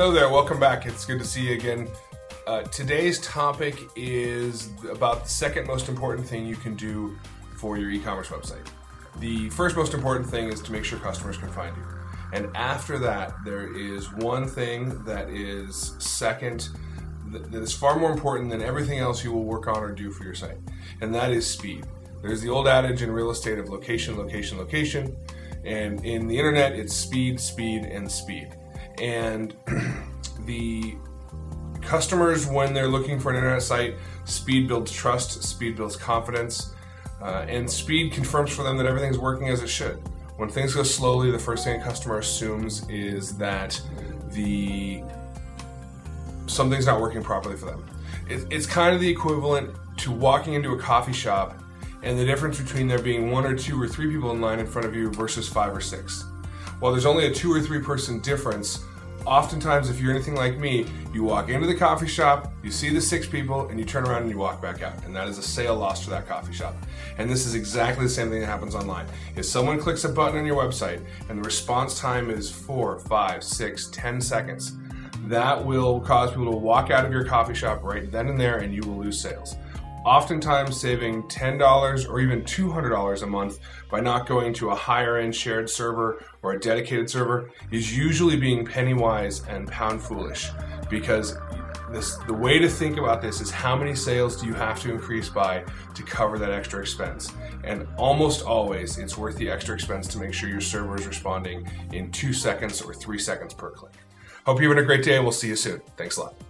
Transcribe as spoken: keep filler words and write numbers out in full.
Hello there, welcome back. It's good to see you again. Uh, today's topic is about the second most important thing you can do for your e-commerce website. The first most important thing is to make sure customers can find you. And after that, there is one thing that is second, that is far more important than everything else you will work on or do for your site, and that is speed. There's the old adage in real estate of location, location, location, and in the internet, it's speed, speed, and speed. And the customers, when they're looking for an internet site, speed builds trust, speed builds confidence, uh, and speed confirms for them that everything's working as it should. When things go slowly, the first thing a customer assumes is that the something's not working properly for them. It, it's kind of the equivalent to walking into a coffee shop and the difference between there being one or two or three people in line in front of you versus five or six. While there's only a two or three person difference, oftentimes if you're anything like me, you walk into the coffee shop, you see the six people, and you turn around and you walk back out. And that is a sale lost for that coffee shop. And this is exactly the same thing that happens online. If someone clicks a button on your website and the response time is four, five, six, ten seconds, that will cause people to walk out of your coffee shop right then and there, and you will lose sales. Oftentimes saving ten dollars or even two hundred dollars a month by not going to a higher end shared server or a dedicated server is usually being penny wise and pound foolish, because this, the way to think about this is how many sales do you have to increase by to cover that extra expense. And almost always it's worth the extra expense to make sure your server is responding in two seconds or three seconds per click. Hope you're having a great day. We'll see you soon. Thanks a lot.